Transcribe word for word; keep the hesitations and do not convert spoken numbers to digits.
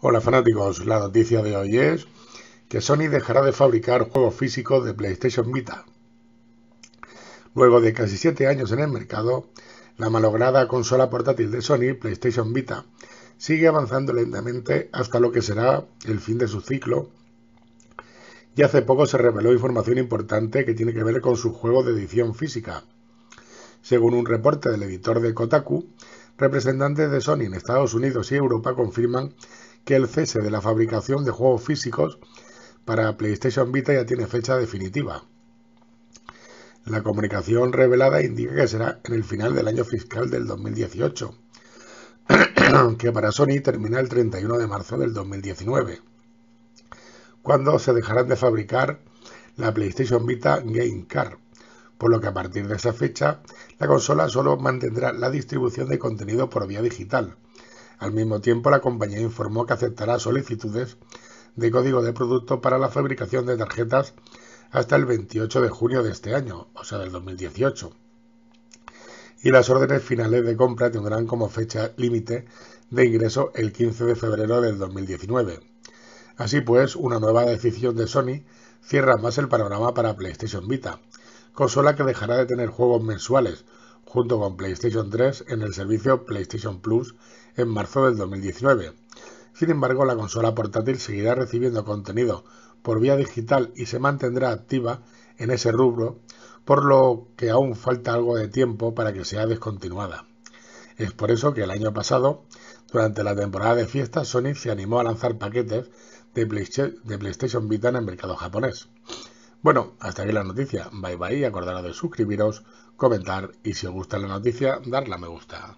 Hola fanáticos, la noticia de hoy es que Sony dejará de fabricar juegos físicos de PlayStation Vita. Luego de casi siete años en el mercado, la malograda consola portátil de Sony, PlayStation Vita, sigue avanzando lentamente hasta lo que será el fin de su ciclo, y hace poco se reveló información importante que tiene que ver con sus juegos de edición física. Según un reporte del editor de Kotaku, representantes de Sony en Estados Unidos y Europa confirman que el cese de la fabricación de juegos físicos para PlayStation Vita ya tiene fecha definitiva. La comunicación revelada indica que será en el final del año fiscal del dos mil dieciocho, que para Sony termina el treinta y uno de marzo del dos mil diecinueve, cuando se dejarán de fabricar la PlayStation Vita Game Card, por lo que a partir de esa fecha la consola solo mantendrá la distribución de contenido por vía digital. Al mismo tiempo, la compañía informó que aceptará solicitudes de código de producto para la fabricación de tarjetas hasta el veintiocho de junio de este año, o sea del dos mil dieciocho. Y las órdenes finales de compra tendrán como fecha límite de ingreso el quince de febrero del dos mil diecinueve. Así pues, una nueva decisión de Sony cierra más el panorama para PlayStation Vita, consola que dejará de tener juegos mensuales, junto con PlayStation tres en el servicio PlayStation Plus en marzo del dos mil diecinueve. Sin embargo, la consola portátil seguirá recibiendo contenido por vía digital y se mantendrá activa en ese rubro, por lo que aún falta algo de tiempo para que sea descontinuada. Es por eso que el año pasado, durante la temporada de fiestas, Sony se animó a lanzar paquetes de PlayStation Vita en el mercado japonés. Bueno, hasta aquí la noticia. Bye bye, acordaros de suscribiros, comentar y si os gusta la noticia, darle a me gusta.